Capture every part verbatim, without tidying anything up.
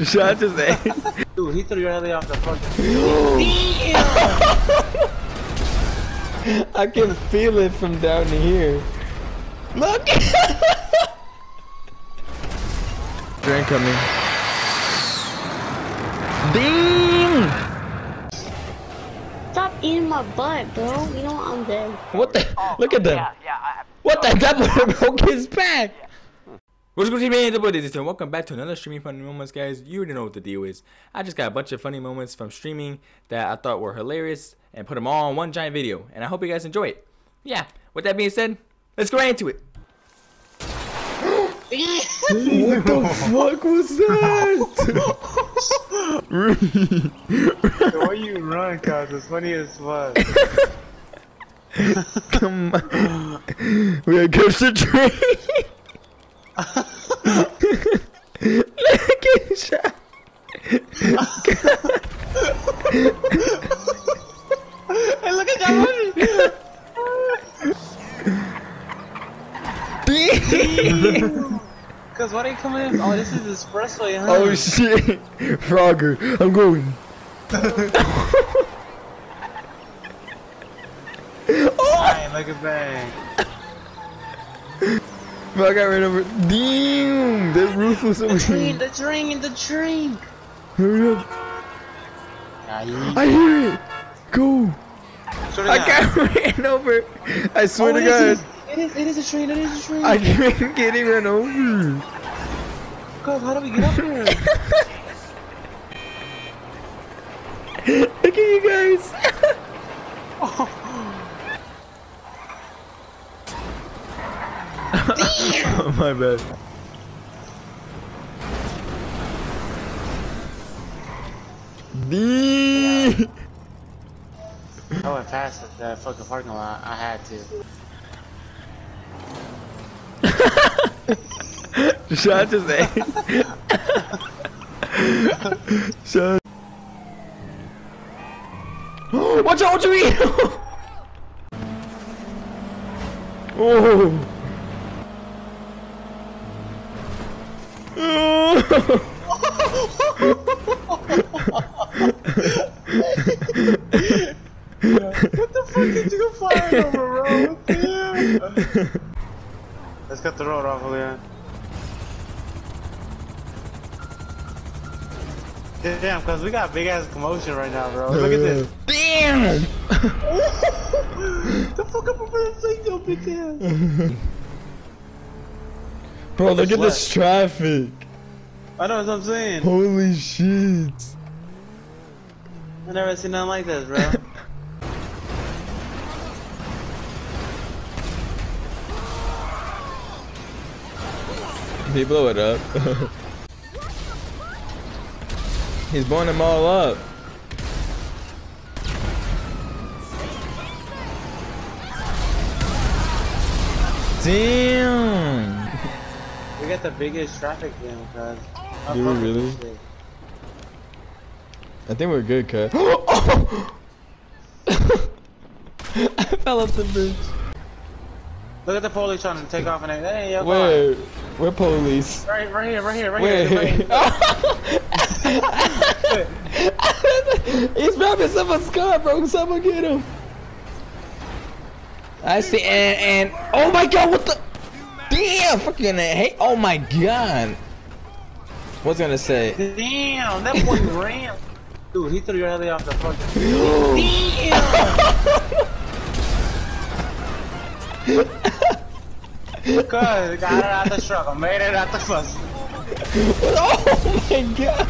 Shot his ass. Dude, he threw your alley off the fucking. I can feel it from down here. Look! Drain coming. Ding! Stop eating my butt, bro. You know I'm dead. What the? Oh, look at them. Yeah, yeah, I, what the? That one broke his back. Yeah. What's good, man? It's This and welcome back to another streaming funny moments, guys. You already know what the deal is. I just got a bunch of funny moments from streaming that I thought were hilarious and put them all in one giant video. And I hope you guys enjoy it. Yeah. With that being said, let's go right into it. What the fuck was that? Why you run, cause it's funny as fuck. Come on. We are concentrating. Look at shot. Hey, look at that one. Cause why are you coming in? Oh, this is expressway, huh? Oh shit, Frogger, I'm going. Oh! Alright, like a bang. But I got right over. Damn, that roof was so weird. The drink, the drink, the drink. I hear it. Go. I got ran over. I swear oh, to God. It is. It is a train. It is a train. I can't get it ran over. God, how do we get up here? Look at you guys. Oh. Oh, my bad. D. I went past the fucking parking lot. I had to. Shot his ass. Shot. Watch out! What you mean? Oh. What the fuck did you fire over, bro? What the hell? Let's cut the road off of here. Damn, cause we got big ass commotion right now, bro. Look at this. Damn! The fuck up over the thing, though, big ass. Bro, look at this traffic. I know what I'm saying. Holy shit. I never seen nothing like this, bro. He blew it up. He's blowing them all up. Damn. We got the biggest traffic jam, cuz. Do we really? Shit. I think we're good, cuz. Oh! I fell off the bridge. Look at the police trying to take off and they, hey, yo, where? Where police? Right, right here, right here, right where? Here. Right here. Oh. He's robbing someone's car, bro. Someone get him. I see, and, and, oh my god, what the? Damn, fucking hey! Oh my god! What's gonna say? Damn, that boy ran. Dude, he threw your alley off the fucking. Damn! God, got it out the struggle, made it out the fuss. Oh my god!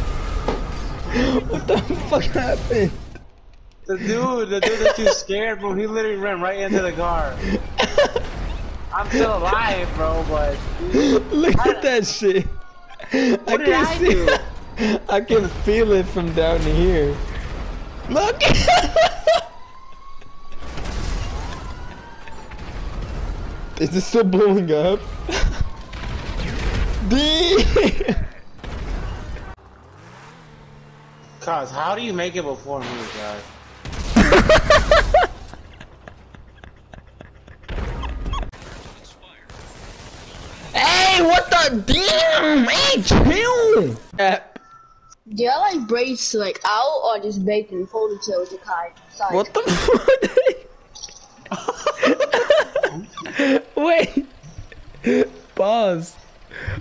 What the fuck happened? The dude, the dude that's too scared, bro. He literally ran right into the car. I'm still alive, bro, but... Dude, Look I, at that shit. What I did can I see do? It. I can feel it from down here. Look! Is this still blowing up? Cause how do you make it before me, guys? What the damn? Hey, chill! Uh, Do I like braids like out or just make them ponytails to kind? What the fuck? Wait. Pause.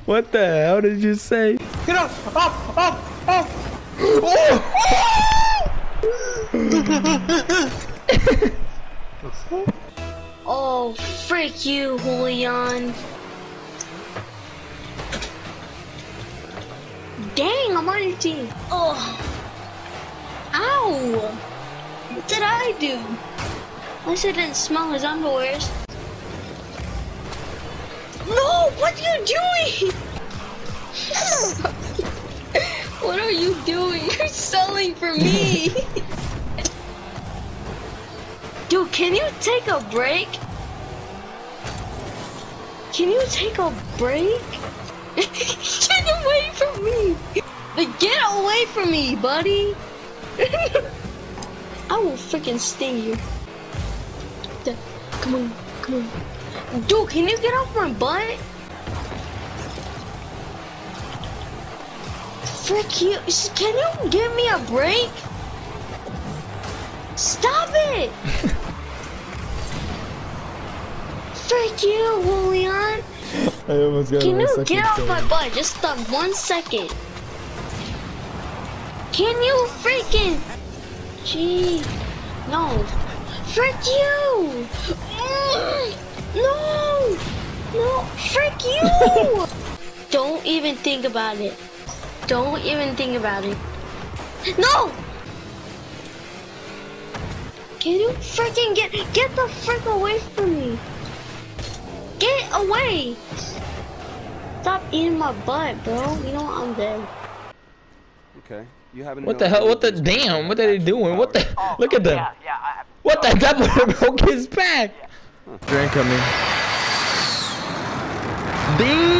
What the hell did you say? Get up! Up! Up! Up! Oh! Oh, frick you, Julian. Dang, I'm on your team. Oh. Ow. What did I do? At least I didn't smell his underwears. No, what are you doing? What are you doing? You're selling for me. Dude, can you take a break? Can you take a break? Get away from me! Like, get away from me, buddy! I will freaking sting you. Come on, come on. Dude, can you get off my butt? Frick you. Can you give me a break? Stop it! Frick you, Julian! I almost got Can you get off my butt? Just stop one second. Can you freaking? Gee, no. Frick you! Mm. No, no, frick you! Don't even think about it. Don't even think about it. No! Can you freaking get get the frick away from me? Get away! Stop eating my butt, bro. You know what? I'm dead. Okay. You haven't. What the hell? What the damn? What are they doing? What the? Oh, look at them. Yeah, yeah, I, what the? That one broke his back. Yeah. Huh. Drink coming. Damn.